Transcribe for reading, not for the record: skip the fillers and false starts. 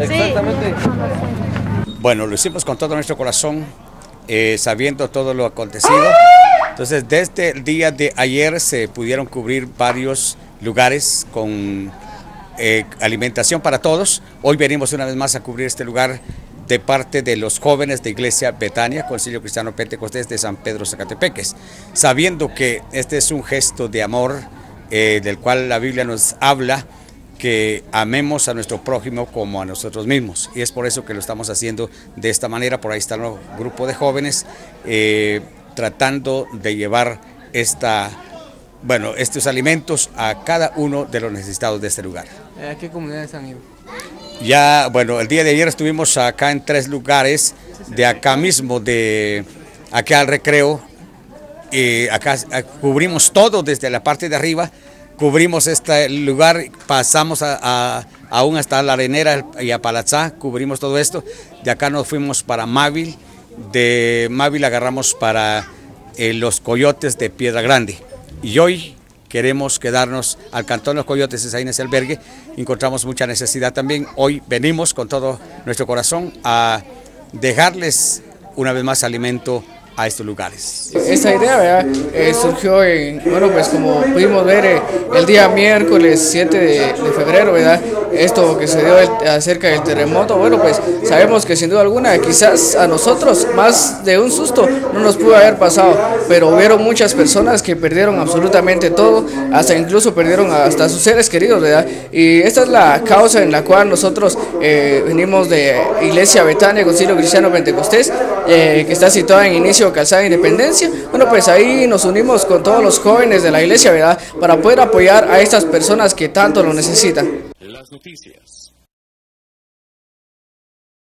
Exactamente. Sí. Bueno, lo hicimos con todo nuestro corazón, sabiendo todo lo acontecido. Entonces, desde el día de ayer se pudieron cubrir varios lugares con alimentación para todos. Hoy venimos una vez más a cubrir este lugar de parte de los jóvenes de Iglesia Betania, Concilio Cristiano Pentecostés de San Pedro Sacatepéquez, sabiendo que este es un gesto de amor del cual la Biblia nos habla, que amemos a nuestro prójimo como a nosotros mismos, y es por eso que lo estamos haciendo de esta manera. Por ahí está un grupo de jóvenes tratando de llevar estos alimentos a cada uno de los necesitados de este lugar. ¿A qué comunidades han ido? Ya, bueno, el día de ayer estuvimos acá en 3 lugares, de acá mismo, de acá al recreo, y acá cubrimos todo desde la parte de arriba, cubrimos este lugar, pasamos aún hasta la Arenera y a Palazá, cubrimos todo esto, de acá nos fuimos para Mávil, de Mávil agarramos para los Coyotes de Piedra Grande, y hoy queremos quedarnos al Cantón Los Coyotes, es ahí en ese albergue, encontramos mucha necesidad también. Hoy venimos con todo nuestro corazón a dejarles una vez más alimento a estos lugares. Esta idea, ¿verdad? Surgió, pues como pudimos ver, el día miércoles 7 de febrero, ¿verdad? Esto que se dio acerca del terremoto. Bueno, pues sabemos que sin duda alguna, quizás a nosotros más de un susto no nos pudo haber pasado, pero hubieron muchas personas que perdieron absolutamente todo, hasta incluso perdieron hasta sus seres queridos, ¿verdad? Y esta es la causa en la cual nosotros venimos de Iglesia Betania, Concilio Cristiano Pentecostés, que está situada en inicio Calzada Independencia. Bueno, pues ahí nos unimos con todos los jóvenes de la iglesia, ¿verdad?, para poder apoyar a estas personas que tanto lo necesitan. Las noticias.